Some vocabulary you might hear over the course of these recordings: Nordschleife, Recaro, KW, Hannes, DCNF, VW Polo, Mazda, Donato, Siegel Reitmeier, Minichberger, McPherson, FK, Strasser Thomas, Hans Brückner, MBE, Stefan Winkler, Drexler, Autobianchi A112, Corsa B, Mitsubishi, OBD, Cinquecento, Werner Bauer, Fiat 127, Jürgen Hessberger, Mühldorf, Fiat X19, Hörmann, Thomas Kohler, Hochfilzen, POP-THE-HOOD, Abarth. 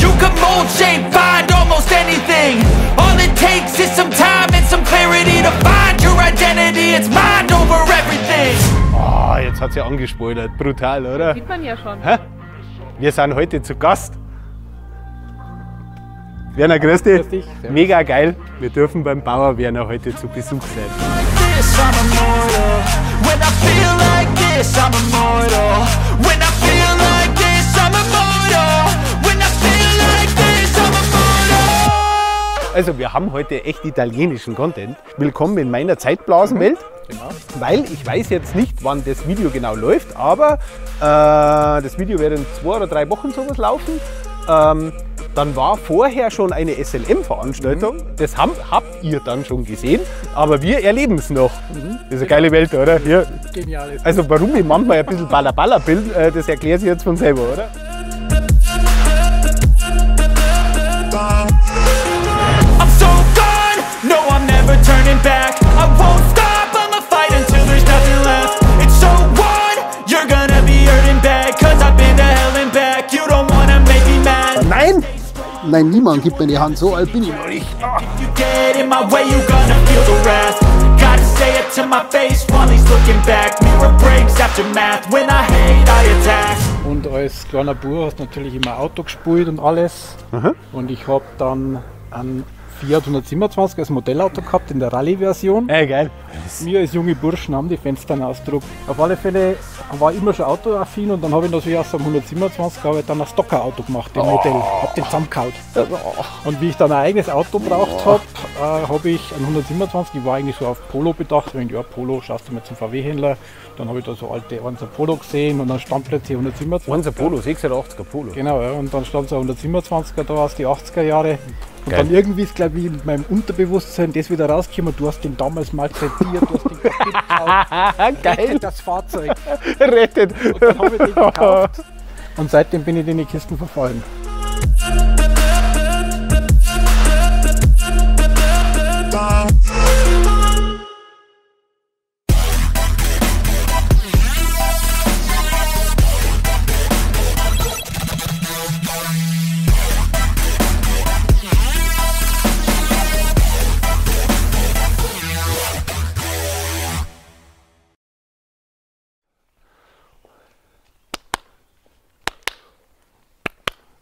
You can mold, shape, find almost anything. All it takes is some time and some clarity to find your identity. It's mind over everything. Oh, jetzt hat's ja angespoilert. Brutal, oder? Das sieht man ja schon. Hä? Wir sind heute zu Gast. Werner, grüß dich. Grüß dich. Mega geil. Wir dürfen beim Bauer Werner heute zu Besuch sein. Also wir haben heute echt italienischen Content. Willkommen in meiner Zeitblasenwelt. Genau. Weil ich weiß jetzt nicht, wann das Video genau läuft, aber das Video wird in 2 oder 3 Wochen sowas laufen. Dann war vorher schon eine SLM-Veranstaltung, das habt ihr dann schon gesehen, aber wir erleben es noch. Das ist eine geile Welt, oder? Hier. Genial. Also warum ich manchmal ein bisschen Balla-Balla bin, das erklärt sich jetzt von selber, oder? Nein! Nein, niemand gibt mir die Hand, so alt bin ich noch nicht. Ah. Und als kleiner Bub hast du natürlich immer Auto gespielt und alles. Aha. Und ich habe dann einen Fiat 127 als Modellauto gehabt in der Rallye-Version. Geil. Wir als junge Burschen haben die Fenster ausgedruckt. Auf alle Fälle war ich immer schon autoaffin und dann habe ich natürlich aus dem 127 habe ich dann ein Stocker-Auto gemacht, den Modell. Hab den zusammengehauen. Und wie ich dann ein eigenes Auto braucht habe, habe ich einen 127, ich war eigentlich so auf Polo bedacht, wenn ja Polo, schaust du mal zum VW-Händler. Dann habe ich da so alte 1er Polo gesehen und dann stand plötzlich 127er. 1er Polo, 86er Polo. Genau, ja, und dann stand so 127er da aus die 80er Jahre. Und geil. Dann irgendwie ist, glaube ich, mit meinem Unterbewusstsein das wieder rausgekommen, du hast den damals mal malträtiert, du hast den kaputt gekauft, rettet das Fahrzeug. Rettet! Und dann habe ich den gekauft und seitdem bin ich in die Kisten verfallen.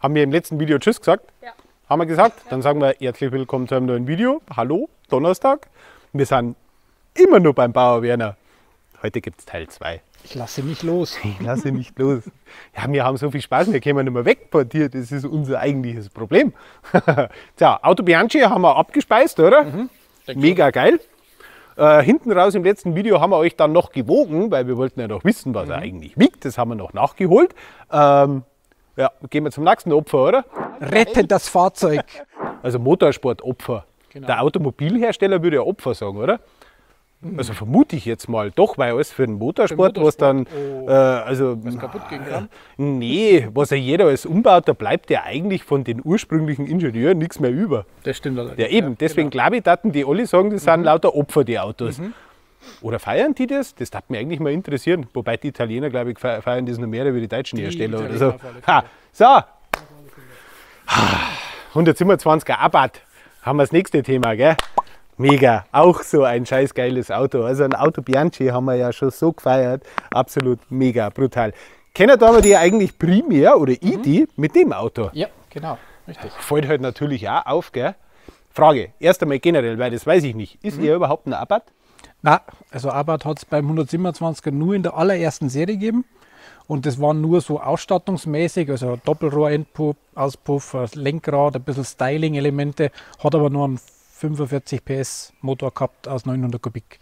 Haben wir im letzten Video Tschüss gesagt? Ja. Haben wir gesagt? Ja. Dann sagen wir herzlich willkommen zu einem neuen Video. Hallo, Donnerstag. Wir sind immer nur beim Bauer Werner. Heute gibt es Teil 2. Ich lasse nicht los. Ich lasse nicht los. Ja, wir haben so viel Spaß, wir kommen nicht mehr weg bei dir. Das ist unser eigentliches Problem. Tja, Autobianchi haben wir abgespeist, oder? Mhm. Mega geil. Hinten raus im letzten Video haben wir euch dann noch gewogen, weil wir wollten ja noch wissen, was er eigentlich wiegt. Das haben wir noch nachgeholt. Ja, gehen wir zum nächsten Opfer, oder? Rettet das Fahrzeug! Also Motorsport-Opfer. Genau. Der Automobilhersteller würde ja Opfer sagen, oder? Mhm. Also vermute ich jetzt mal. Doch, weil alles für den Motorsport, was dann... Oh, was kaputt gehen kann? Nee, was ja jeder alles umbaut, da bleibt ja eigentlich von den ursprünglichen Ingenieuren nichts mehr über. Das stimmt allerdings. Ja eben, deswegen glaube ich, dachten die alle sagen, das sind lauter Opfer, die Autos. Mhm. Oder feiern die das? Das darf mich eigentlich mal interessieren. Wobei die Italiener, glaube ich, feiern das noch mehr als die deutschen Hersteller oder so. Ha, so! 127er Abarth haben wir das nächste Thema, gell? Mega! Auch so ein scheiß geiles Auto. Also ein Autobianchi haben wir ja schon so gefeiert. Absolut mega, brutal. Kennen wir die eigentlich primär, oder die, mit dem Auto? Ja, genau. Richtig. Fällt halt natürlich auch auf, gell? Frage, erst einmal generell, weil das weiß ich nicht. Ist ihr überhaupt ein Abarth? Nein, also Abarth hat es beim 127er nur in der allerersten Serie gegeben und das war nur so ausstattungsmäßig, also Doppelrohr-Auspuff, Lenkrad, ein bisschen Styling-Elemente, hat aber nur einen 45 PS Motor gehabt aus 900 Kubik.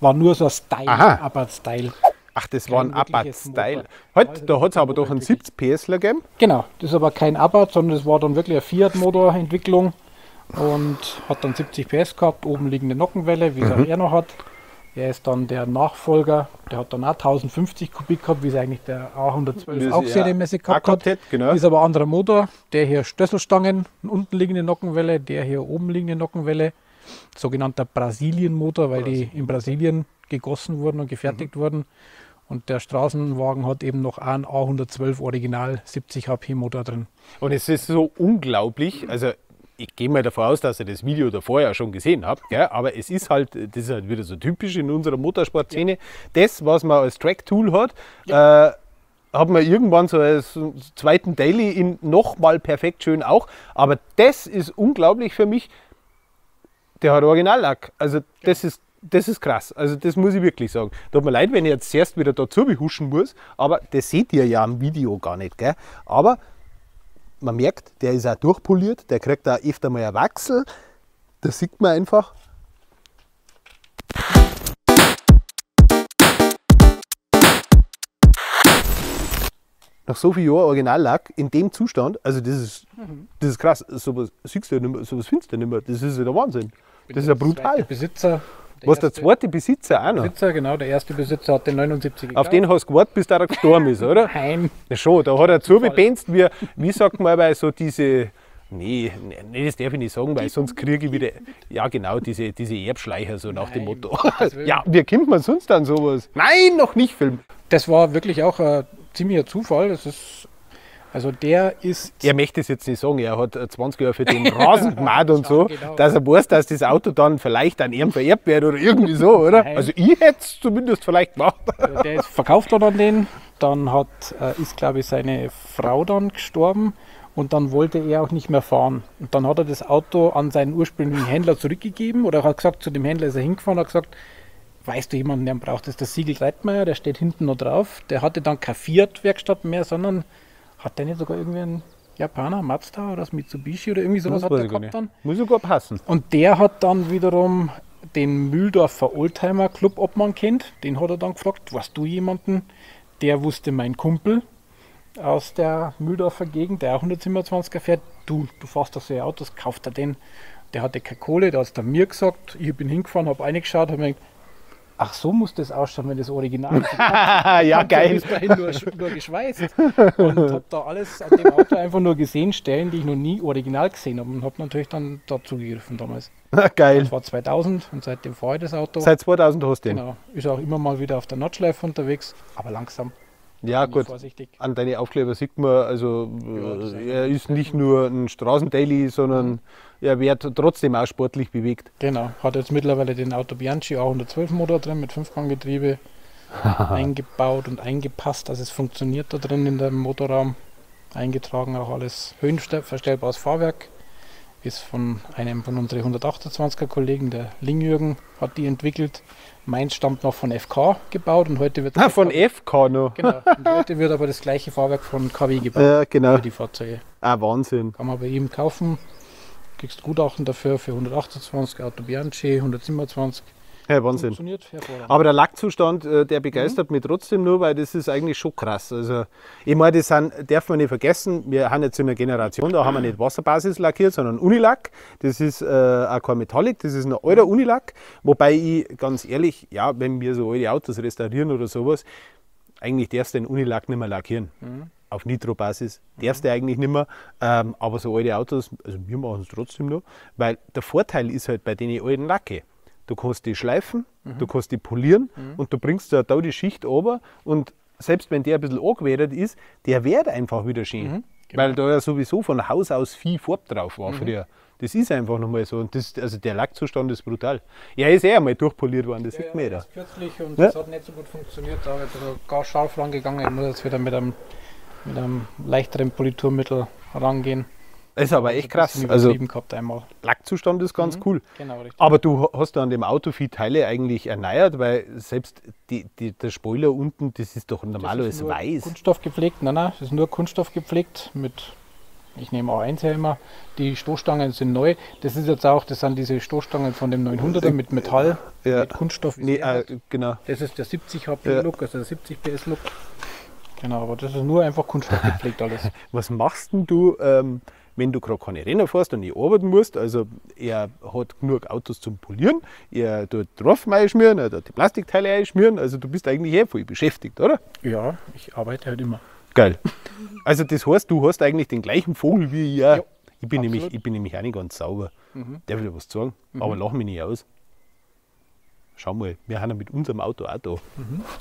War nur so ein Style, Abarth-Style. Ach, das war ein Abarth-Style. Heute, da hat es aber doch einen 70 PSler gegeben. Genau, das ist aber kein Abarth, sondern das war dann wirklich eine Fiat-Motorentwicklung. und hat dann 70 PS gehabt, oben liegende Nockenwelle, wie es auch er noch hat. Er ist dann der Nachfolger, der hat dann auch 1050 Kubik gehabt, wie es eigentlich der A112 auch serienmäßig gehabt hat. Genau. Ist aber ein anderer Motor, der hier Stösselstangen, unten liegende Nockenwelle, der hier oben liegende Nockenwelle, sogenannter Brasilien-Motor, weil die in Brasilien gegossen wurden und gefertigt wurden. Und der Straßenwagen hat eben noch einen A112 Original 70 HP Motor drin. Und es ist so unglaublich, also ich gehe mal davon aus, dass ihr das Video davor ja schon gesehen habt, gell? Aber es ist halt, das ist halt wieder so typisch in unserer Motorsportszene, das, was man als Track-Tool hat, hat man irgendwann so als zweiten Daily in nochmal perfekt schön auch, aber das ist unglaublich für mich, der hat Originallack, also das ist krass, also das muss ich wirklich sagen. Tut mir leid, wenn ich jetzt zuerst wieder dazu behuschen muss, aber das seht ihr ja im Video gar nicht, gell? Aber man merkt, der ist auch durchpoliert, der kriegt auch öfter mal einen Wachsel, das sieht man einfach. Nach so vielen Jahren Originallack in dem Zustand, also das ist krass, sowas siehst du ja nicht mehr, sowas findest du ja nicht mehr, das ist ja der Wahnsinn, das ist ja brutal. Der zweite Besitzer, genau, der erste Besitzer hat den 79 gekauft. Auf den hast du gewartet, bis der gestorben ist, oder? Nein. Ja, schon, da hat er zugepenzt, wie sagt man bei so diese, nee, das darf ich nicht sagen, weil sonst kriege ich wieder, ja genau, diese Erbschleicher so nach dem Motto. Ja, wie kennt man sonst dann sowas? Nein, noch nicht Film. Das war wirklich auch ein ziemlicher Zufall, das ist... Also der ist... Er möchte es jetzt nicht sagen, er hat 20 Jahre für den Rasen gemacht und so, genau, dass er weiß, dass das Auto dann vielleicht an ihm vererbt wird oder irgendwie so, oder? Nein. Also ich hätte es zumindest vielleicht gemacht. Also der ist verkauft worden an den, dann ist glaube ich seine Frau dann gestorben und dann wollte er auch nicht mehr fahren. Und dann hat er das Auto an seinen ursprünglichen Händler zurückgegeben oder hat gesagt, zu dem Händler ist er hingefahren und hat gesagt, weißt du jemanden, der braucht das? Der Siegel Reitmeier, der steht hinten noch drauf, der hatte dann keine Fiat-Werkstatt mehr, sondern... Hat der nicht sogar irgendwie einen Japaner, Mazda oder das Mitsubishi oder irgendwie sowas hat der gehabt dann? Muss sogar passen. Und der hat dann wiederum den Mühldorfer Oldtimer Club Obmann kennt. Den hat er dann gefragt, warst du jemanden? Der wusste, mein Kumpel aus der Mühldorfer Gegend, der auch 127er fährt, du fährst doch so Autos, kauft er den? Der hatte keine Kohle, der hat es dann mir gesagt. Ich bin hingefahren, habe reingeschaut, habe mir gedacht, ach, so muss das ausschauen, wenn das Original ist. Ja, geil. Ich habe nur geschweißt und habe da alles an dem Auto einfach nur gesehen, Stellen, die ich noch nie original gesehen habe. Und habe natürlich dann dazu gegriffen damals. Geil. Das war 2000 und seitdem fahre ich das Auto. Seit 2000 hast du den. Genau. Ist auch immer mal wieder auf der Nordschleife unterwegs, aber langsam. Ja, gut. Vorsichtig. An deine Aufkleber sieht man, also ja, er ist nicht nur ein Straßendaily, sondern er wird trotzdem auch sportlich bewegt. Genau, hat jetzt mittlerweile den Autobianchi A112 Motor drin mit 5-Gang-Getriebe eingebaut und eingepasst, dass es funktioniert da drin in dem Motorraum. Eingetragen auch alles höhenverstellbares Fahrwerk. Ist von einem von unseren 128er Kollegen, der Ling-Jürgen, hat die entwickelt. Meins stammt noch von FK gebaut und heute wird... von FK noch? Genau. Und heute wird aber das gleiche Fahrwerk von KW gebaut. Ja, genau. Für die Fahrzeuge. Ah, Wahnsinn. Kann man bei ihm kaufen. Kriegst Gutachten dafür für 128, Autobianchi, 127. Ja, Wahnsinn. Funktioniert hervorragend. Aber der Lackzustand, der begeistert mich trotzdem nur, weil das ist eigentlich schon krass. Also, ich meine, das darf man nicht vergessen, wir haben jetzt in der Generation, da haben wir nicht Wasserbasis lackiert, sondern Unilack. Das ist auch kein Metallic, das ist ein alter Unilack. Wobei ich, ganz ehrlich, ja, wenn wir so alte Autos restaurieren oder sowas, eigentlich darfst du den Unilack nicht mehr lackieren. Auf Nitro-Basis darfst du eigentlich nicht mehr, aber so alte Autos, also wir machen es trotzdem noch, weil der Vorteil ist halt bei den alten Lacke, du kannst die schleifen, du kannst die polieren und du bringst da die Schicht runter und selbst wenn der ein bisschen angewedert ist, der wird einfach wieder schön, weil da ja sowieso von Haus aus viel Farbe drauf war früher. Das ist einfach nochmal so und das, also der Lackzustand ist brutal. Er ist einmal durchpoliert worden, das sieht man ja kürzlich und das hat nicht so gut funktioniert, da ist also gar scharf rangegangen, nur jetzt wieder mit einem leichteren Politurmittel rangehen. Das ist aber echt krass. Also Lackzustand ist ganz cool. Genau, richtig. Aber du hast an dem Auto viele Teile eigentlich erneuert, weil selbst der Spoiler unten, das ist doch normalerweise weiß. Kunststoff gepflegt, nein, das ist nur Kunststoff gepflegt mit, ich nehme A1 her immer, die Stoßstangen sind neu. Das ist jetzt auch, das sind diese Stoßstangen von dem 900er mit Metall, mit Kunststoff. Genau. Das ist der 70 HP Look, also der 70 PS Look. Genau, aber das ist nur einfach Kunststoff gepflegt alles. Was machst denn du wenn du gerade keine Rennen fährst und nicht arbeiten musst, also er hat genug Autos zum Polieren, er tut Roffen einschmieren, er tut die Plastikteile einschmieren, also du bist eigentlich voll beschäftigt, oder? Ja, ich arbeite halt immer. Geil. Also das heißt, du hast eigentlich den gleichen Vogel wie ich. Ja, ich bin nämlich auch nicht ganz sauber. Darf ich dir was sagen? Aber lach mich nicht aus. Schau mal, wir haben ja mit unserem Auto auch da.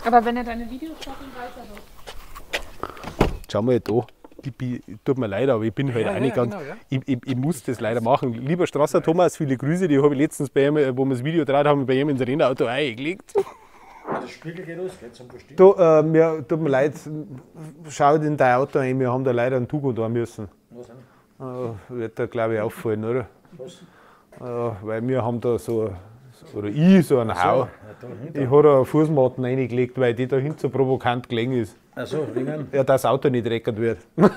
Aber wenn er deine Videos schaut, dann weiß er das. Schau mal da. Tut mir leid, aber ich bin halt auch nicht ganz. Genau, ja. Ich muss das leider machen. Lieber Strasser Thomas, viele Grüße. Die habe ich letztens bei ihm, wo wir das Video draht haben, bei ihm ins Rennauto eingelegt. Das Spiegel geht aus, geht zum Bestimmen. Tut mir leid, schau in dein Auto ein. Wir haben da leider einen Tugo da müssen. Was denn? Wird da, glaube ich, auffallen, oder? Was? Weil wir haben da so einen Hau. Ja, ich habe da eine Fußmatten reingelegt, weil die da hinten so provokant gelegen ist. Ach so, wegen? Ja, dass das Auto nicht dreckert wird. So.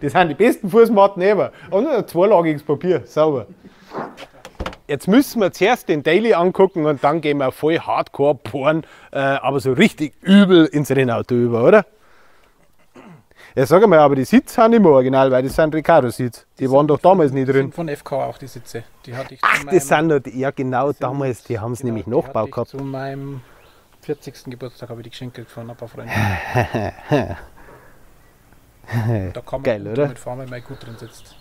Das sind die besten Fußmatten ever. Und ein zweilagiges Papier, sauber. Jetzt müssen wir zuerst den Daily angucken und dann gehen wir voll Hardcore-Porn, aber so richtig übel ins Rennauto über, oder? Ja, sag mal, aber die Sitze sind nicht mehr original, weil das sind Recaro-Sitze. Die waren doch damals nicht drin. Von FK auch die Sitze. Die hatte ich. Ach, das sind doch, ja genau, damals, die haben es nämlich Nachbau gehabt. Zu meinem 40. Geburtstag habe ich die Geschenke von ein paar Freunden. Da kann man geil, oder? Damit fahren, wenn man gut drin sitzt.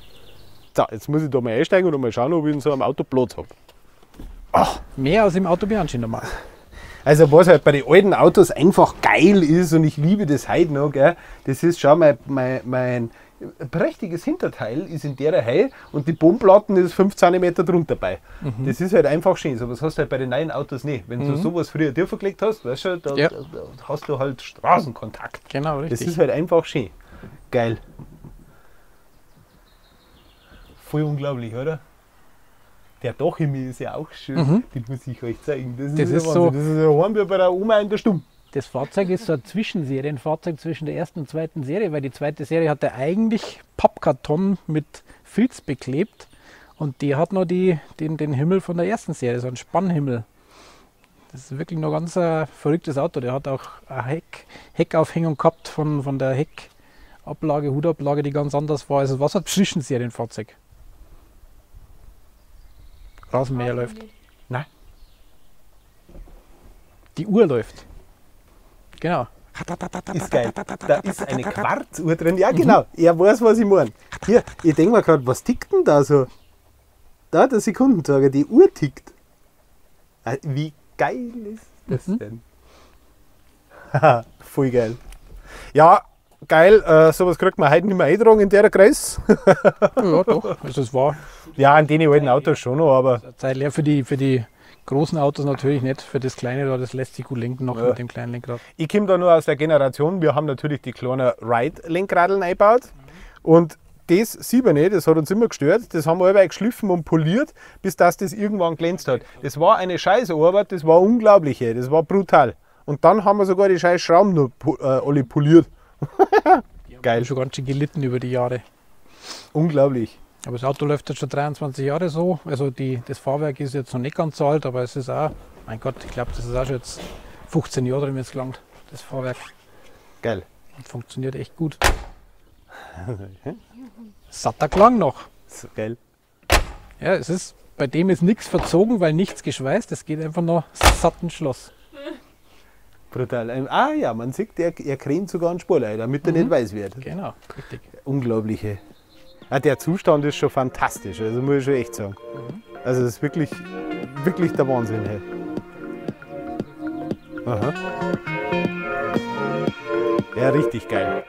So, jetzt muss ich da mal einsteigen und mal schauen, ob ich in so einem Auto Platz habe. Ach, mehr als im Autobianchi normal. Also was halt bei den alten Autos einfach geil ist und ich liebe das heute noch, gell? Das ist, schau mal, mein prächtiges Hinterteil ist in der Höhe und die Bodenplatten ist 5 cm drunter bei. Das ist halt einfach schön, so was hast du halt bei den neuen Autos nicht. Wenn du sowas früher dir verlegt hast, weißt du, da hast du halt Straßenkontakt. Genau, richtig. Das ist halt einfach schön. Geil. Voll unglaublich, oder? Der Dachhimmel ist ja auch schön, den muss ich euch zeigen. Das ist so ein Horn wie bei der Oma in der Stumm. Das Fahrzeug ist so ein Zwischenserien, ein Fahrzeug zwischen der ersten und zweiten Serie, weil die zweite Serie hat er eigentlich Pappkarton mit Filz beklebt und die hat noch den Himmel von der ersten Serie, so ein Spannhimmel. Das ist wirklich noch ganz ein verrücktes Auto, der hat auch eine Heckaufhängung gehabt von der Heckablage, Hutablage, die ganz anders war. Also das war so ein Zwischenserienfahrzeug. Rasenmäher läuft. Nein. Die Uhr läuft. Genau. Ist geil. Da ist eine Quarzuhr drin. Ja, genau. Er weiß, was ich meine. Hier, ich denke mir gerade, was tickt denn da so? Da der Sekundenzeiger, die Uhr tickt. Wie geil ist das denn? Haha, voll geil. Ja, geil. Sowas kriegt man heute nicht mehr eintragen in der Kreis. Ja, doch. Also es war. Ja, an den alten Autos schon noch, aber... Zeit leer für die großen Autos natürlich nicht, für das kleine da, das lässt sich gut lenken noch mit dem kleinen Lenkrad. Ich komme da nur aus der Generation, wir haben natürlich die kleinen Ride-Lenkradeln eingebaut und das sieht man nicht, das hat uns immer gestört, das haben wir alle geschliffen und poliert, bis das irgendwann glänzt hat. Das war eine Scheißarbeit, das war unglaublich, das war brutal. Und dann haben wir sogar die scheiß Schrauben noch alle poliert. Geil. Schon ganz schön gelitten über die Jahre. Unglaublich. Aber das Auto läuft jetzt schon 23 Jahre so, also das Fahrwerk ist jetzt noch nicht ganz so alt, aber es ist auch, mein Gott, ich glaube, das ist auch schon jetzt 15 Jahre drin, wenn es gelangt, das Fahrwerk. Geil. Und funktioniert echt gut. Satter Klang noch. So geil. Ja, es ist, bei dem ist nichts verzogen, weil nichts geschweißt, es geht einfach noch satten Schloss. Brutal. Ah ja, man sieht, er cremt sogar einen Spurleiter, damit er nicht weiß wird. Genau, richtig. Unglaubliche. Ah, der Zustand ist schon fantastisch, also muss ich schon echt sagen. Also das ist wirklich, wirklich der Wahnsinn. Hey. Aha. Ja, richtig geil.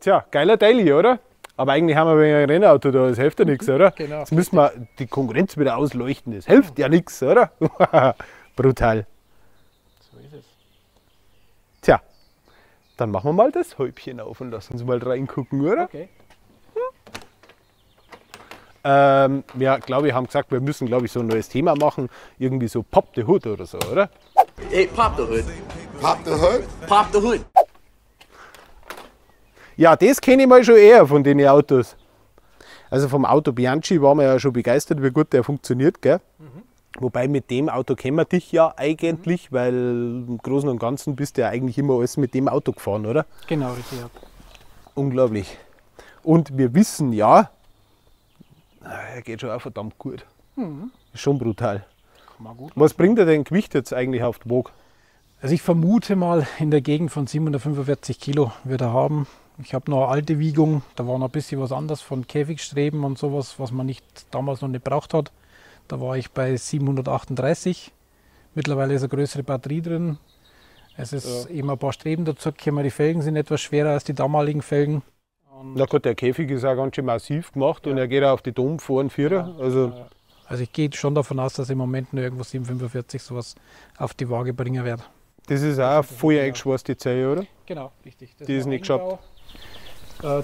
Tja, geiler Teil, oder? Aber eigentlich haben wir ein Rennauto da, das hilft ja nichts, oder? Genau. Jetzt müssen wir die Konkurrenz wieder ausleuchten, das hilft ja nichts, oder? Brutal. So ist es. Tja, dann machen wir mal das Häubchen auf und lassen uns mal reingucken, oder? Okay. Ja, ja, glaube ich, haben gesagt, wir müssen, glaube ich, so ein neues Thema machen. Irgendwie so Pop the Hood oder so, oder? Hey, Pop the Hood. Pop the Hood? Pop the Hood. Ja, das kenne ich mal schon eher von den Autos. Also vom Autobianchi waren wir ja schon begeistert, wie gut der funktioniert, gell? Mhm. Wobei mit dem Auto kennen wir dich ja eigentlich, weil im Großen und Ganzen bist du ja eigentlich immer alles mit dem Auto gefahren, oder? Genau, richtig. Ja. Unglaublich. Und wir wissen ja, er geht schon auch verdammt gut. Mhm. Ist schon brutal. Gut. Was bringt er denn Gewicht jetzt eigentlich auf die Waage? Also ich vermute mal in der Gegend von 745 Kilo wird er haben. Ich habe noch eine alte Wiegung, da war noch ein bisschen was anderes von Käfigstreben und sowas, was man damals noch nicht braucht hat. Da war ich bei 738. Mittlerweile ist eine größere Batterie drin. Es ist eben ein paar Streben dazu gekommen. Die Felgen sind etwas schwerer als die damaligen Felgen. Und na gut, der Käfig ist auch ganz schön massiv gemacht und er geht auch auf die Dom vor und Vierer. Ja, also ich gehe schon davon aus, dass im Moment nur irgendwo 745 sowas auf die Waage bringen wird. Das ist auch vorher eingeschweißt, die Zeile, oder? Genau, richtig. Das die ist nicht geschafft.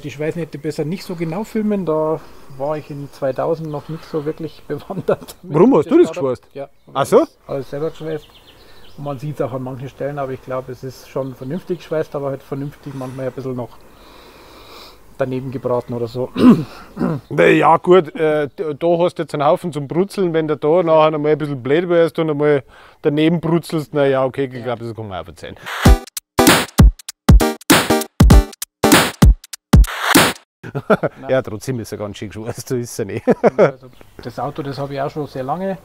Die Schweißnähte besser nicht so genau filmen, da war ich in 2000 noch nicht so wirklich bewandert. Warum hast du das geschweißt? Ja, ach so? Alles selber geschweißt. Und man sieht es auch an manchen Stellen, aber ich glaube, es ist schon vernünftig geschweißt, aber halt vernünftig manchmal ein bisschen noch daneben gebraten oder so. Naja gut, da hast du jetzt einen Haufen zum Brutzeln, wenn du da nachher einmal ein bisschen blöd wärst und einmal daneben brutzelst, naja okay, ich glaube, das kann man auch verzeihen. Ja, trotzdem ist er ganz schön geschweißt, so ist es ja nicht. Also das Auto, das habe ich auch schon sehr lange.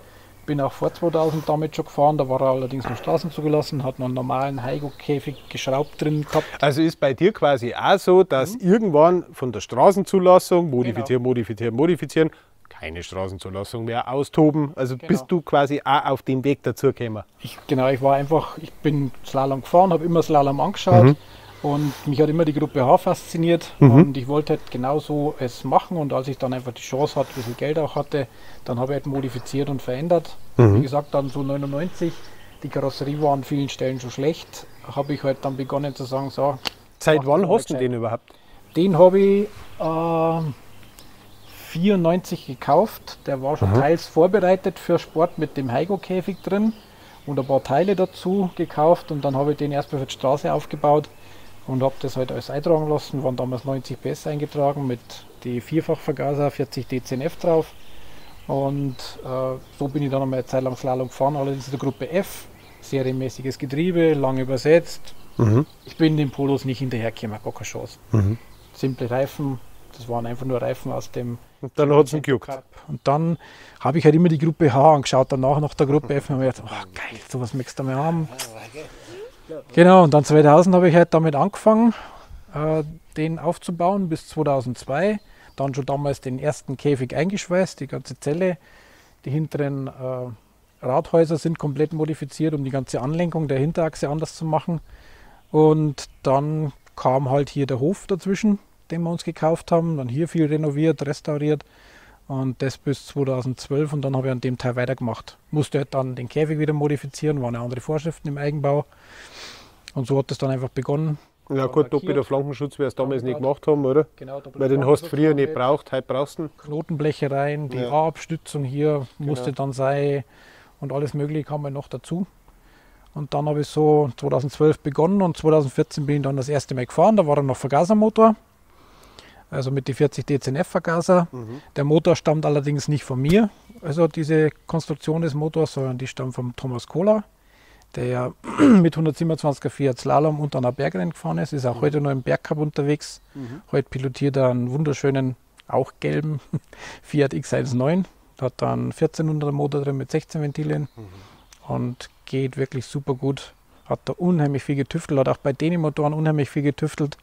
Bin auch vor 2000 damit schon gefahren, da war er allerdings noch Straßen zugelassen, hat noch einen normalen Heiko-Käfig geschraubt drin gehabt. Also ist bei dir quasi auch so, dass irgendwann von der Straßenzulassung, modifizieren, keine Straßenzulassung mehr, austoben. Also bist du quasi auch auf dem Weg dazu gekommen? Ich war einfach, ich bin Slalom gefahren, habe immer Slalom angeschaut. Mhm. Und mich hat immer die Gruppe H fasziniert und ich wollte halt genau so es machen. Und als ich dann einfach die Chance hatte, ein bisschen Geld auch hatte, dann habe ich halt modifiziert und verändert. Wie gesagt, dann so 99, die Karosserie war an vielen Stellen schon schlecht, habe ich halt dann begonnen zu sagen, so... Seit wann hast du den überhaupt? Den habe ich 94 gekauft, der war schon teils vorbereitet für Sport mit dem Heiko-Käfig drin und ein paar Teile dazu gekauft und dann habe ich den erstmal für die Straße aufgebaut. Und habe das halt alles eintragen lassen, waren damals 90 PS eingetragen mit die Vierfachvergaser, 40 DCNF drauf. Und so bin ich dann einmal eine Zeit lang Slalom gefahren, allerdings in der Gruppe F, serienmäßiges Getriebe, lang übersetzt. Ich bin den Polos nicht hinterhergekommen, gar keine Chance. Simple Reifen, das waren einfach nur Reifen aus dem... Und dann hat es ihn gejuckt. Und dann habe ich halt immer die Gruppe H angeschaut, danach nach der Gruppe F und habe mir gedacht, oh, geil, sowas möchtest du mal haben. Genau, und dann 2000 habe ich halt damit angefangen, den aufzubauen bis 2002. Dann schon damals den ersten Käfig eingeschweißt, die ganze Zelle. Die hinteren Radhäuser sind komplett modifiziert, um die ganze Anlenkung der Hinterachse anders zu machen. Und dann kam halt hier der Hof dazwischen, den wir uns gekauft haben. Dann hier viel renoviert, restauriert und das bis 2012. Und dann habe ich an dem Teil weitergemacht. Musste halt dann den Käfig wieder modifizieren, waren ja andere Vorschriften im Eigenbau. Und so hat das dann einfach begonnen. Ja gut, doppelter Flankenschutz, wir es damals nicht gemacht haben, oder? Genau, weil den hast du früher nicht braucht, heute brauchst du ihn. Knotenbleche rein, die A-Abstützung hier musste dann sein und alles Mögliche kam noch dazu. Und dann habe ich so 2012 begonnen und 2014 bin ich dann das erste Mal gefahren. Da war dann noch Vergasermotor, also mit die 40 DCNF Vergaser. Der Motor stammt allerdings nicht von mir, also diese Konstruktion des Motors, sondern die stammt von Thomas Kohler, der mit 127er Fiat Slalom unter einer Bergrennen gefahren ist, ist auch heute noch im Bergcup unterwegs. Heute pilotiert er einen wunderschönen, auch gelben Fiat X19. Da hat er einen 1400er Motor drin mit 16 Ventilen und geht wirklich super gut. Hat da unheimlich viel getüftelt, hat auch bei den Motoren unheimlich viel getüftelt.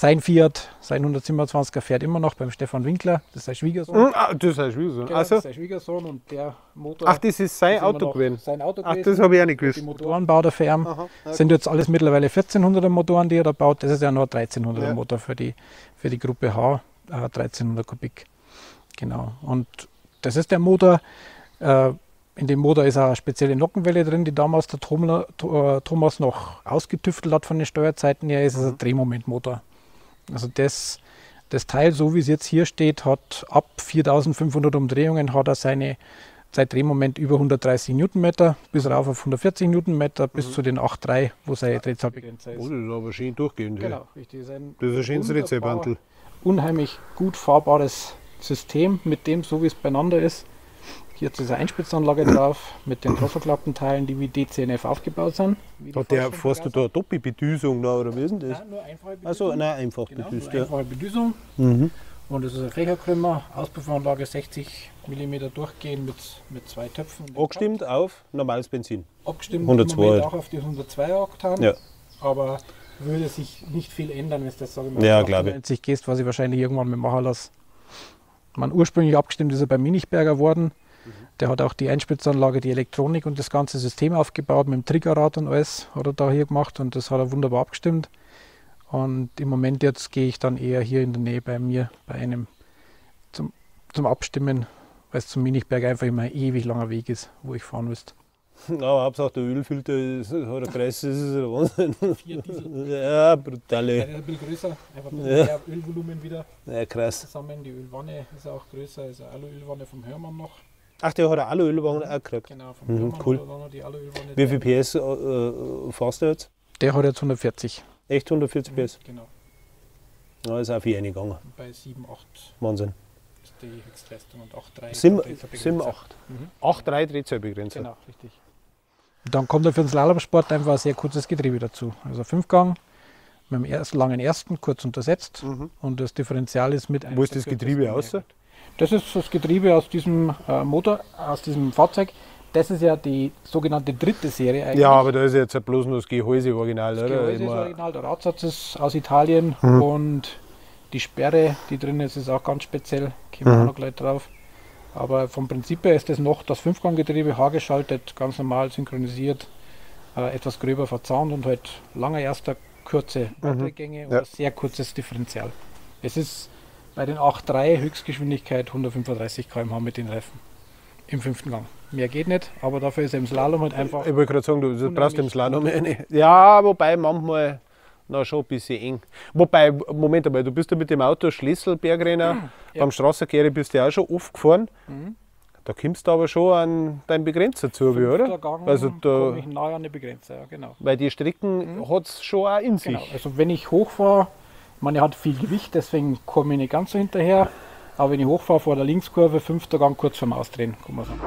Sein Fiat, sein 127er fährt immer noch beim Stefan Winkler, das ist sein Schwiegersohn. Ah, das ist sein Schwiegersohn. Genau, also, das ist sein Schwiegersohn und der Motor. Ach, das ist sein Auto gewesen. Sein Auto gewesen. Ach, das habe ich auch nicht gewusst. Die Motoren baut er für ihn. Aha, ja, sind jetzt alles mittlerweile 1400er Motoren, die er da baut. Das ist ja nur ein 1300er ja. Motor für die Gruppe H, 1300 Kubik. Genau. Und das ist der Motor. In dem Motor ist eine spezielle Nockenwelle drin, die damals der Thomas noch ausgetüftelt hat von den Steuerzeiten her. Ist es ein Drehmomentmotor. Also das Teil, so wie es jetzt hier steht, hat ab 4500 Umdrehungen hat er sein Drehmoment über 130 Newtonmeter, bis rauf auf 140 Newtonmeter, bis zu den 8,3, wo seine Drehzahl begrenzt ist. Oh, das ist aber schön durchgehend. Genau, richtig. Das ist ein schönes Drehzahlbandel. Unheimlich gut fahrbares System, mit dem, so wie es beieinander ist. Hier ist diese Einspritzanlage drauf, mit den draufgeklappten Teilen, die wie DCNF aufgebaut sind. Fährst du da eine Doppelbedüsung da, oder wie ist denn das? Nein, nur einfache Bedüsung. Also, nein, einfach genau, bedüst, ja. Einfache Bedüsung. Mhm. Und das ist ein Fächerkrümmer, Auspuffanlage 60 mm durchgehend mit zwei Töpfen. Abgestimmt auf normales Benzin. Abgestimmt 102. Im Moment auch auf die 102er Oktan. Ja. Aber würde sich nicht viel ändern, wenn es das, sage ich mal, ja, glaube ich. 90 gehst, was ich wahrscheinlich irgendwann mit machen lasse. Man ursprünglich abgestimmt ist er bei Minichberger worden. Der hat auch die Einspritzanlage, die Elektronik und das ganze System aufgebaut, mit dem Triggerrad und alles hat er da hier gemacht und das hat er wunderbar abgestimmt. Und im Moment jetzt gehe ich dann eher hier in der Nähe bei mir, bei einem zum Abstimmen, weil es zum Minichberg einfach immer ein ewig langer Weg ist, wo ich fahren müsste. Aber Hauptsache der Ölfilter ist, hat ein Preis, das ist ein Wahnsinn. 4 Diesel. Ja, brutale. Ein bisschen größer, einfach ein bisschen mehr Ölvolumen wieder. Ja, krass. Zusammen. Die Ölwanne ist auch größer, also eine Aluölwanne vom Hörmann noch. Ach, der hat eine Aluölwanne auch gekriegt. Genau, vom Hörmann cool. Noch die Aluölwanne. Wie viel PS fährst du jetzt? Der hat jetzt 140. Echt 140 PS? Genau. Ja, ist auch viel reingegangen. Bei 7, 8. Wahnsinn. Ist die Höchstleistung und 8,3. 7, 8. 8,3 Drehzahlbegrenzer. Genau, richtig. Dann kommt da für den Slalomsport einfach ein sehr kurzes Getriebe dazu. Also 5-Gang mit dem langen ersten, kurz untersetzt. Mhm. Und das Differential ist mit einem. Wo ist das Getriebe aus? Das ist das Getriebe aus diesem Motor, aus diesem Fahrzeug. Das ist ja die sogenannte dritte Serie eigentlich. Ja, aber da ist jetzt bloß nur das Gehäuse original, oder? Das Gehäuse ist original, der Radsatz ist aus Italien und die Sperre, die drin ist, ist auch ganz speziell. Kommen wir auch noch gleich drauf. Aber vom Prinzip her ist das noch das 5-Gang-Getriebe, haargeschaltet, ganz normal synchronisiert, etwas gröber verzahnt und halt langer erster, kurze Doppelgänge und ein sehr kurzes Differential. Es ist bei den 8,3 Höchstgeschwindigkeit 135 km/h mit den Reifen im 5. Gang. Mehr geht nicht, aber dafür ist er im Slalom halt einfach. Ich wollte gerade sagen, du brauchst im Slalom eine. Ja, wobei manchmal na, schon ein bisschen eng. Wobei, Moment einmal, du bist ja mit dem Auto Schlesselbergrenner, beim Straßenverkehr bist du ja auch schon oft gefahren. Mhm. Da kommst du aber schon an deinen Begrenzer zu, oder? Gang, also da komme ich nahe an den Begrenzer, ja, genau. Weil die Strecken hat es schon auch in sich. Genau. Also wenn ich hochfahre, man hat viel Gewicht, deswegen komme ich nicht ganz so hinterher. Aber wenn ich hochfahre, vor der Linkskurve, 5. Gang kurz vorm Ausdrehen, kann man sagen.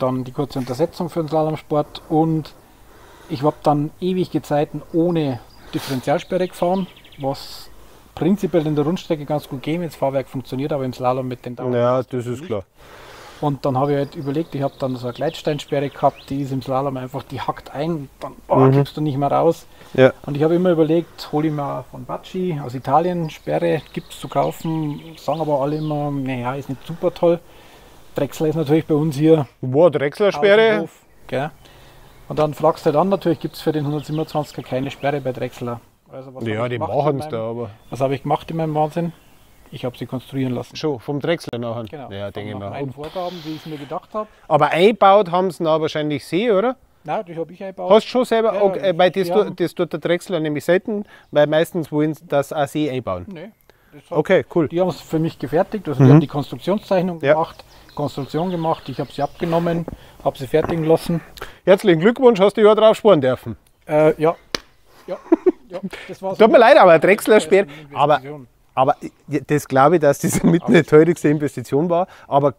Dann die kurze Untersetzung für den Slalomsport und ich habe dann ewige Zeiten ohne Differentialsperre gefahren, was prinzipiell in der Rundstrecke ganz gut geht, wenn das Fahrwerk funktioniert, aber im Slalom mit den Daumen. Ja, das ist klar. Und dann habe ich halt überlegt, ich habe dann so eine Gleitsteinsperre gehabt, die ist im Slalom einfach, die hackt ein, dann kippst du nicht mehr raus. Ja. Und ich habe immer überlegt, hole ich mir von Bacci aus Italien Sperre, gibt es zu kaufen, sagen aber alle immer, naja, ist nicht super toll. Drexler ist natürlich bei uns hier. Boah, Drexler-Sperre. Ja. Und dann fragst du dann natürlich, gibt es für den 127er keine Sperre bei Drexler. Also was ja, die machen es da aber. Was habe ich gemacht in meinem Wahnsinn? Ich habe sie konstruieren lassen. Schon, vom Drexler nachher? Genau, ja, denke ich mal. Meinen Vorgaben, wie ich es mir gedacht habe. Aber eingebaut haben sie wahrscheinlich sie, oder? Nein, das habe ich eingebaut. Hast du schon selber? Ja, okay, weil das tut der Drexler nämlich selten, weil meistens wollen sie das AC einbauen. Nee, das hat, okay, cool. Die haben es für mich gefertigt, also die haben die Konstruktionszeichnung gemacht, Konstruktion gemacht, ich habe sie abgenommen, habe sie fertigen lassen. Herzlichen Glückwunsch, hast du ja drauf sparen dürfen. Ja. Ja, das war's. Tut mir leid, aber Drexler sperrt. Aber das glaube ich, dass das mit eine teurigste Investition war. Aber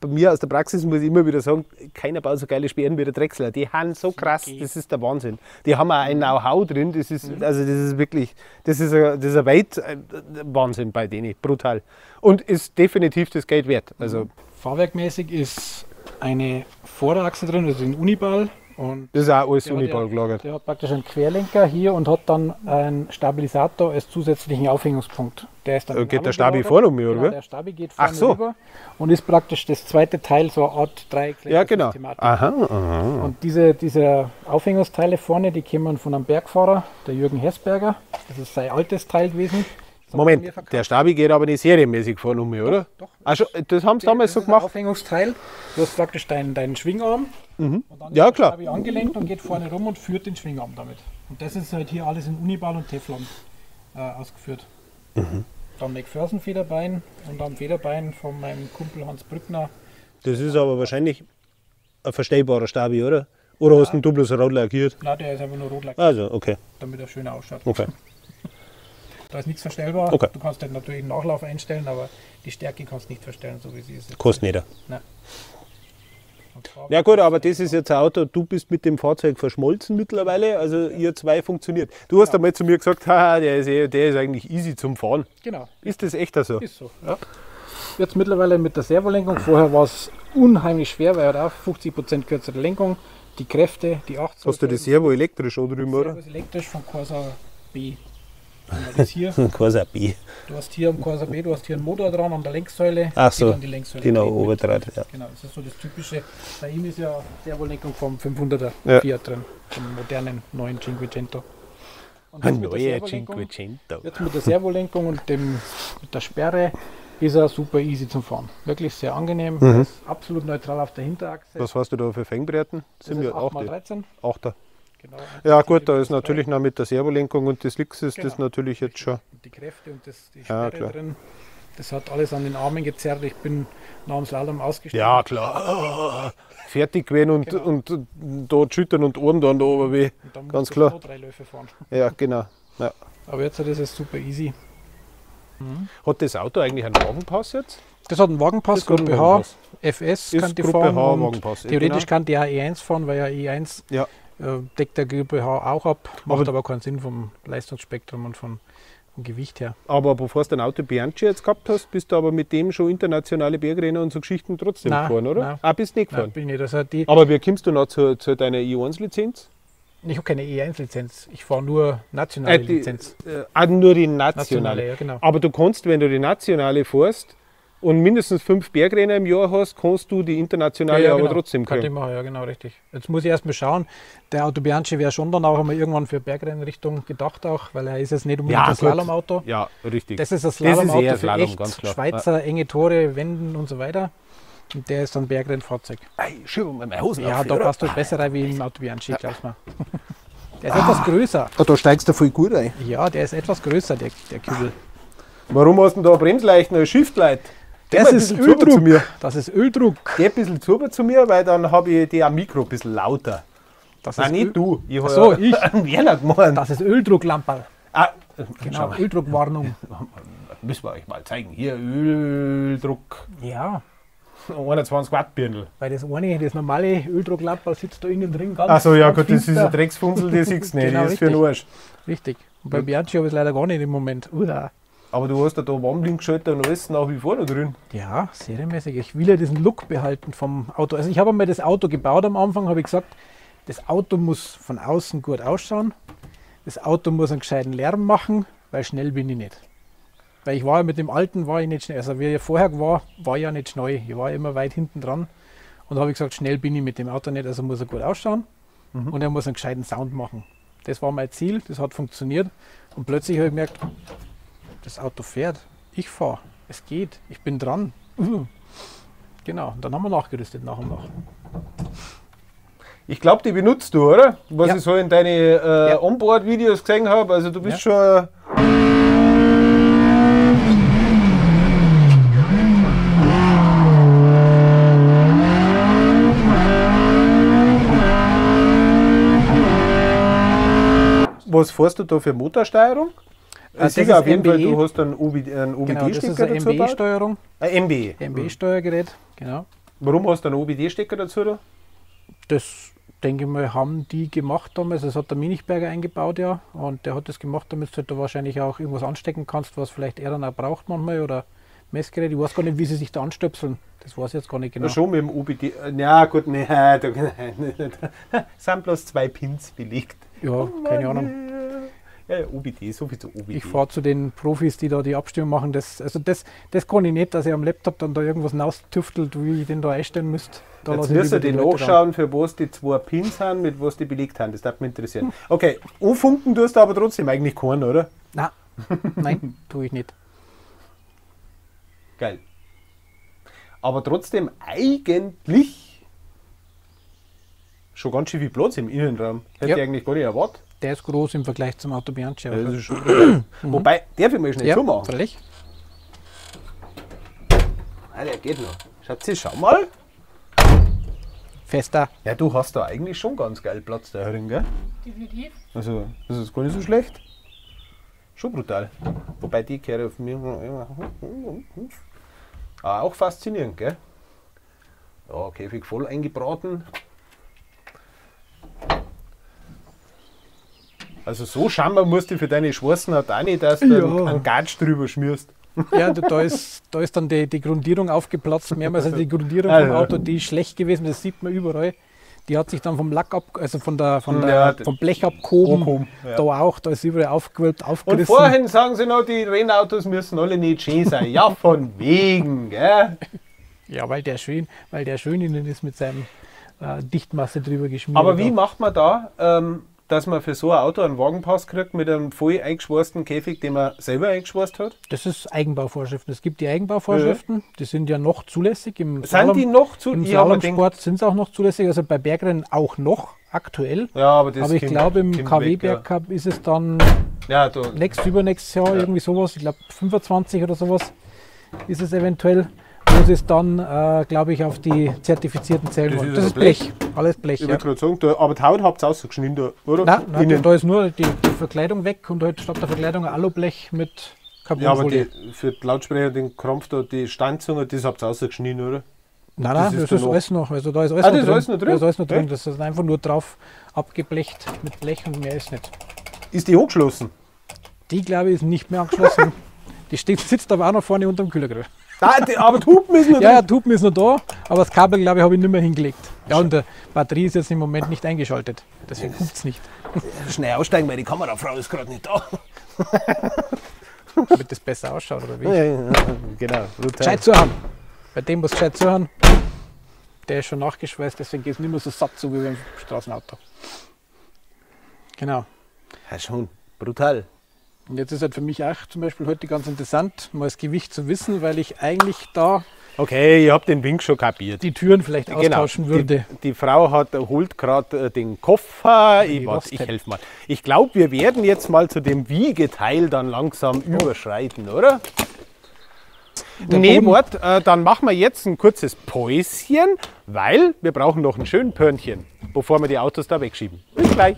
bei mir aus der Praxis muss ich immer wieder sagen, keiner baut so geile Sperren wie der Drexler. Die haben so krass, das ist der Wahnsinn. Die haben auch ein Know-how drin, das ist, also das ist wirklich, das ist ein Weltwahnsinn bei denen, brutal. Und ist definitiv das Geld wert. Also fahrwerkmäßig ist eine Vorderachse drin, also ein Uniball. Und das ist auch alles Uniball gelagert. Der hat praktisch einen Querlenker hier und hat dann einen Stabilisator als zusätzlichen Aufhängungspunkt. Der ist dann geht der Stabi vorne um, oder? Genau, der Stabi geht vorne rüber und ist praktisch das zweite Teil, so eine Art Dreiecklenkers. Ja, genau. Aha. Und diese Aufhängungsteile vorne, die kämen von einem Bergfahrer, der Jürgen Hessberger. Das ist sein altes Teil gewesen. Moment, der Stabi geht aber nicht serienmäßig vorne um, oder? Doch. Ach, das haben sie damals so gemacht. Das ist ein Aufhängungsteil. Du hast praktisch deinen Schwingarm. Und dann ist der Stabi angelenkt und geht vorne rum und führt den Schwingarm damit. Und das ist halt hier alles in Uniball und Teflon ausgeführt. Dann McPherson Federbein und dann Federbein von meinem Kumpel Hans Brückner. Das ist aber wahrscheinlich ein verstellbarer Stabi, oder? Oder hast du einen Douglas rot lackiert? Nein, der ist einfach nur rot lackiert. Also, okay. Damit er schöner ausschaut. Okay. Da ist nichts verstellbar. Okay. Du kannst natürlich den Nachlauf einstellen, aber die Stärke kannst du nicht verstellen, so wie sie ist. Kostet nicht. Nein. Ja gut, aber das ist jetzt ein Auto, du bist mit dem Fahrzeug verschmolzen mittlerweile, also ihr zwei funktioniert. Du hast einmal zu mir gesagt, der ist eigentlich easy zum Fahren. Genau. Ist das echt so? Ist so, ja. Jetzt mittlerweile mit der Servolenkung, vorher war es unheimlich schwer, weil er hat auch 50% kürzere Lenkung, die Kräfte, die 8. Hast du das Servo elektrisch oder drüben, oder? Das Servo elektrisch von Corsa B. Das hier. Corsa B. Du hast hier am Corsa B, du hast hier einen Motor dran an der Lenksäule. Ach so, die Lenksäule genau, Oberdraht. Ja. Genau, das ist so das Typische. Bei ihm ist ja Servolenkung vom 500er Fiat drin, vom modernen neuen Cinquecento. Ein neuer Cinquecento. Jetzt mit der Servolenkung und mit der Sperre ist er super easy zum Fahren. Wirklich sehr angenehm, ist absolut neutral auf der Hinterachse. Was hast du da für Fängbreiten? Sind wir 8x13. 8er. Genau, ja gut, da ist natürlich noch mit der Servolenkung und das Lix ist das natürlich jetzt schon. Die Kräfte und die Sperre drin, das hat alles an den Armen gezerrt. Ich bin nach dem Slalom ausgestiegen. Ja klar, fertig gewesen und dort schüttern und Ohren dann da oben weh, ganz klar. Nur 3 Läufe fahren. Ja genau. Ja. Aber jetzt ist es super easy. Hat das Auto eigentlich einen Wagenpass jetzt? Das hat einen Wagenpass, Gruppe H, FS kann die fahren. Theoretisch kann die E1 fahren, weil ja E1 deckt der GmbH auch ab, macht aber keinen Sinn vom Leistungsspektrum und vom Gewicht her. Aber bevor du den Autobianchi jetzt gehabt hast, bist du aber mit dem schon internationale Bergrennen und so Geschichten trotzdem gefahren, oder? Nein. Ah, bist nicht gefahren? Nein, bin nicht. Also aber wie kommst du noch zu deiner E1-Lizenz? Ich habe keine E1-Lizenz, ich fahre nur nationale Lizenz. Nur die nationale? Ja, genau. Aber du kannst, wenn du die nationale fährst und mindestens 5 Bergrennen im Jahr hast, kannst du die internationale aber trotzdem kriegen. Kann ich machen, ja genau, richtig. Jetzt muss ich erstmal schauen, der Autobianchi wäre schon dann auch einmal irgendwann für Bergrennrichtung gedacht auch, weil er ist jetzt nicht unbedingt ein Slalomauto. Ja, richtig. Das ist ein Slalomauto für Slalom, echt ganz klar. Schweizer, enge Tore, Wenden und so weiter. Und der ist dann Bergrennfahrzeug. Ey, schön mal meine Hosen auf, da passt du besser rein wie im Autobianchi, glaubst du mir. Der ist etwas größer. Da steigst du voll gut rein. Ja, der ist etwas größer, der Kübel. Warum hast du denn da Bremsleichen oder Shiftlight? Das ist Öldruck. Zu mir. Das ist Öldruck. Geh ein bisschen zu mir, weil dann habe ich die am Mikro ein bisschen lauter. Das ist nicht du. Achso, ich. Das ist Öldrucklampe. Ah, genau, Öldruckwarnung. Müssen wir euch mal zeigen. Hier Öldruck. Ja. 21 Watt Birndl. Weil das eine, das normale Öldrucklampe sitzt da innen drin ganz. Achso, ja gut, das ist ein Drecksfunzel, das siehst du nicht. Genau, die ist für den Arsch. Richtig. Und beim Bianchi habe ich es leider gar nicht im Moment. Aber du hast ja da Wandling-Schalter und alles nach wie vor noch drin. Ja, serienmäßig. Ich will ja diesen Look behalten vom Auto. Also ich habe einmal das Auto gebaut am Anfang, habe ich gesagt, das Auto muss von außen gut ausschauen. Das Auto muss einen gescheiten Lärm machen, weil schnell bin ich nicht. Weil ich war ja mit dem alten, war ich nicht schnell. Also wie ich vorher war ich ja nicht schnell. Ich war immer weit hinten dran. Und da habe ich gesagt, schnell bin ich mit dem Auto nicht, also muss er gut ausschauen. Und er muss einen gescheiten Sound machen. Das war mein Ziel, das hat funktioniert. Und plötzlich habe ich gemerkt, das Auto fährt, ich fahre, es geht, ich bin dran. Genau, und dann haben wir nachgerüstet nach und nach. Ich glaube, die benutzt du, oder? Was ich so in deine Onboard-Videos gesehen habe. Also du bist schon... Was fährst du da für Motorsteuerung? Ich sehe auf jeden Fall, du hast einen OBD-Stecker dazu. Genau, das ist eine MBE. MBE-Steuergerät, genau. Warum hast du einen OBD-Stecker dazu da? Das, denke ich mal, haben die gemacht damals. Das hat der Minichberger eingebaut, ja. Und der hat das gemacht, damit du da wahrscheinlich auch irgendwas anstecken kannst, was vielleicht er dann auch braucht manchmal. Oder Messgerät. Ich weiß gar nicht, wie sie sich da anstöpseln. Das weiß ich jetzt gar nicht genau. Ja, schon mit dem OBD. Ja, gut, nein. Es sind bloß 2 Pins belegt. Ja, oh Mann, keine Ahnung. Ja, OBD, sowieso OBD. Ich fahre zu den Profis, die da die Abstimmung machen. Das kann ich nicht, dass ihr am Laptop dann da irgendwas raustüftelt, wie ich den da einstellen müsst. Da jetzt müsst ihr den nachschauen, für was die 2 Pins haben, mit was die belegt haben. Das darf mich interessieren. Okay, anfunken tust du aber trotzdem eigentlich keinen, oder? Nein, nein, tue ich nicht. Geil. Aber trotzdem eigentlich schon ganz schön viel Platz im Innenraum. Hätte ich eigentlich gar nicht erwartet. Der ist groß im Vergleich zum Autobianchi. Das ist schon groß. Wobei, darf ich mal schnell zumachen? Freilich. Ah, der geht noch. Schatzi, schau mal. Fester. Ja, du hast da eigentlich schon ganz geil Platz da drin, gell? Definitiv. Also, das ist gar nicht so schlecht. Schon brutal. Wobei die Kehre auf mir auch faszinierend, gell? Ja, Käfig voll eingebraten. Also so schammer musst du für deine Schwarzen halt auch nicht, dass du einen Gatsch drüber schmierst. Ja, da ist dann die Grundierung aufgeplatzt, mehrmals. Also die Grundierung vom Auto, die ist schlecht gewesen, das sieht man überall. Die hat sich dann vom Lack ab, also vom Blech abgehoben. Da auch, da ist überall aufgewölbt, aufgerissen. Und vorhin sagen sie noch, die Rennautos müssen alle nicht schön sein. Ja, von wegen, gell? Ja, weil der schön innen ist mit seinem Dichtmasse drüber geschmiert. Aber wie macht man da... dass man für so ein Auto einen Wagenpass kriegt mit einem voll eingeschweißten Käfig, den man selber eingeschweißt hat? Das ist Eigenbauvorschriften. Es gibt die Eigenbauvorschriften, die sind ja noch zulässig. Im Slalomsport sind es auch noch zulässig, also bei Bergrennen auch noch aktuell. Ja, aber ich glaube, im KW-Bergcup ist es dann übernächstes Jahr irgendwie sowas, ich glaube 25 oder sowas ist es eventuell. Das ist dann, glaube ich, auf die zertifizierten Zellen. Das ist Blech. Alles Blech. Ich würde sagen, aber die Haut habt ihr ausgeschnitten, oder? Nein, da ist nur die Verkleidung weg und halt statt der Verkleidung ein Alublech mit Carbonfolie. Ja, aber für die Lautsprecher, den Krampf da, die Standzunge, das habt ihr ausgeschnitten, oder? Nein, nein, das ist alles noch. Also da ist alles noch drin. Da ist alles noch drin. Das ist einfach nur drauf abgeblecht mit Blech und mehr ist nicht. Ist die angeschlossen? Die, glaube ich, ist nicht mehr angeschlossen. Die sitzt aber auch noch vorne unter dem Kühlergrill. Aber Tupen ist noch da. Ja, Tupen ist noch da, aber das Kabel, glaube ich, habe ich nicht mehr hingelegt. Ja, und die Batterie ist jetzt im Moment nicht eingeschaltet. Deswegen guckt es nicht. Schnell aussteigen, weil die Kamerafrau ist gerade nicht da. Damit das besser ausschaut, oder wie? Ja, genau. Gescheit zuhören. Bei dem muss gescheit zuhören. Der ist schon nachgeschweißt, deswegen geht es nicht mehr so satt zu wie beim Straßenauto. Genau. Ja, schon brutal. Und jetzt ist halt für mich auch zum Beispiel heute ganz interessant, mal das Gewicht zu wissen, weil ich eigentlich da... Okay, ich habe den Wink schon kapiert. ...die Türen vielleicht austauschen würde. Die Frau holt gerade den Koffer. Ich helfe mal. Ich glaube, wir werden jetzt mal zu dem Wiegeteil dann langsam überschreiten, oder? Nee, Mord, dann machen wir jetzt ein kurzes Päuschen, weil wir brauchen noch ein schönes Pörnchen, bevor wir die Autos da wegschieben. Bis gleich.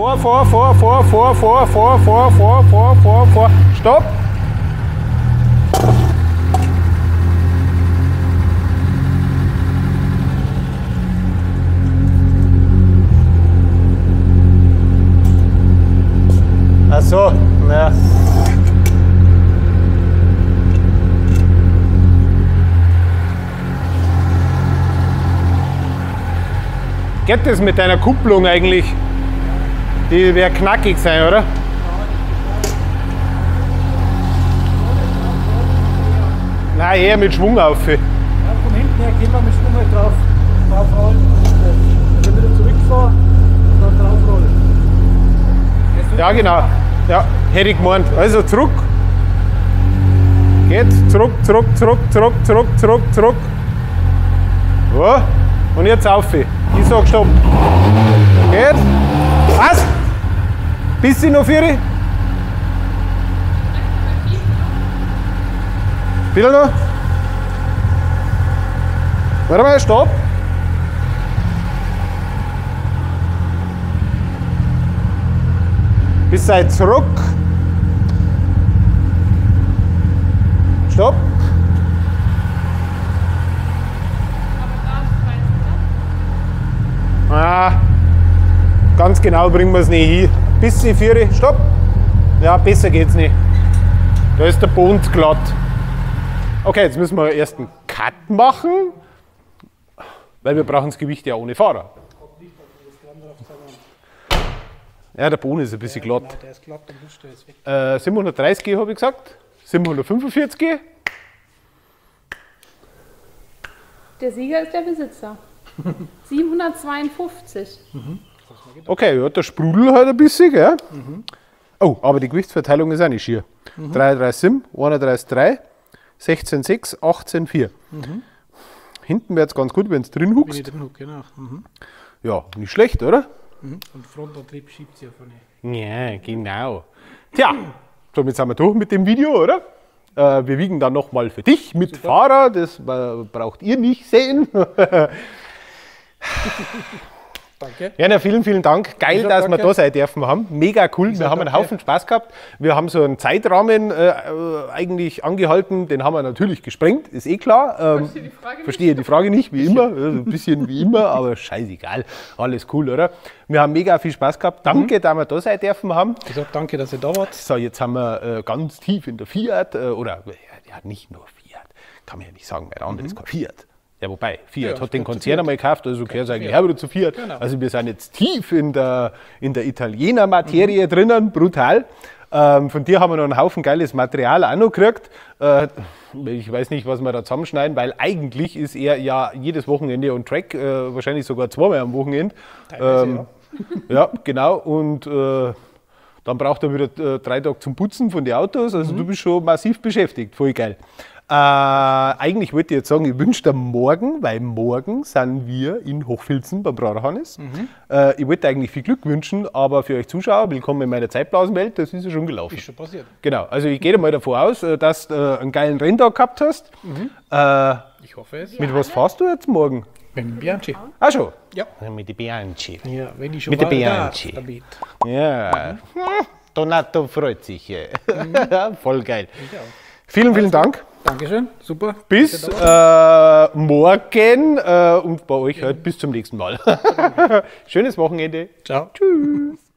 Vor. Stopp! Ach so, ja. Geht das mit deiner Kupplung eigentlich? Die wäre knackig sein, oder? Nein, eher mit Schwung auf. Ja, von hinten her gehen wir mit Schwung halt drauf. Wenn wir wieder zurückfahren, dann draufrollen. Ja, genau. Ja, hätte ich gemeint. Also zurück. Geht. Zurück. Ja. Und jetzt auf. Ich sag Stopp. Geht. Was? Bist du noch vier? Bitte noch? Warte mal, Stopp! Bis seid zurück! Stopp! Ah, ganz genau bringen wir es nicht hin. Bisschen Führe, Stopp! Ja, besser geht's nicht. Da ist der Boden glatt. Okay, jetzt müssen wir erst einen Cut machen, weil wir brauchen das Gewicht ja ohne Fahrer. Ja, der Boden ist ein bisschen glatt. Genau, der ist glatt, dann rutscht er jetzt weg. 730G habe ich gesagt, 745G. Der Sieger ist der Besitzer. 752. Mhm. Okay, ja, der Sprudel halt ein bisschen, gell? Mhm. Oh, aber die Gewichtsverteilung ist auch nicht schier. Mhm. 337, 133. 16,6, 18,4. Mhm. Hinten wäre es ganz gut, wenn es drin huckst. Wenn ich drin huck, genau. Mhm. Ja, nicht schlecht, oder? Mhm. Und Frontantrieb schiebt es ja von hier. Ja, genau. Tja, somit sind wir durch mit dem Video, oder? Wir wiegen dann nochmal für dich mit Super. Fahrer, das braucht ihr nicht sehen. Danke. Ja, na, vielen Dank. Geil, dass wir da sein dürfen haben. Mega cool. Wir haben einen Haufen Spaß gehabt. Wir haben so einen Zeitrahmen eigentlich angehalten. Den haben wir natürlich gesprengt, ist eh klar. Verstehe die Frage nicht, wie immer. Ein bisschen wie immer, aber scheißegal. Alles cool, oder? Wir haben mega viel Spaß gehabt. Danke, dass wir da sein dürfen haben. Ich sag danke, dass ihr da wart. So, jetzt haben wir ganz tief in der Fiat. Oder, ja, nicht nur Fiat. Kann man ja nicht sagen, wer anderes kann Fiat. Ja, wobei, Fiat ja, hat den Konzern einmal gekauft, also gehört es eigentlich auch wieder zu Fiat. Genau. Also wir sind jetzt tief in der Italiener-Materie drinnen, brutal. Von dir haben wir noch einen Haufen geiles Material auch noch gekriegt. Ich weiß nicht, was wir da zusammenschneiden, weil eigentlich ist er ja jedes Wochenende on track, wahrscheinlich sogar zweimal am Wochenende. Ja, genau. Und dann braucht er wieder 3 Tage zum Putzen von den Autos. Also du bist schon massiv beschäftigt, voll geil. Eigentlich wollte ich jetzt sagen, ich wünsche dir morgen, weil morgen sind wir in Hochfilzen beim Brauer Hannes. Ich wollte eigentlich viel Glück wünschen, aber für euch Zuschauer, willkommen in meiner Zeitblasenwelt, das ist ja schon gelaufen. Ist schon passiert. Genau, also ich gehe mal davon aus, dass du einen geilen Renntag gehabt hast. Ich hoffe es. Mit was fährst du jetzt morgen? Mit dem Bianchi. Ach schon? Ja. Mit dem Bianchi. Ja, wenn ich schon mit dem Bianchi. Ja. Donato freut sich. Voll geil. Ja. Vielen Dank. Dankeschön, super. Bis morgen und bei euch halt bis zum nächsten Mal. Schönes Wochenende. Ciao. Tschüss.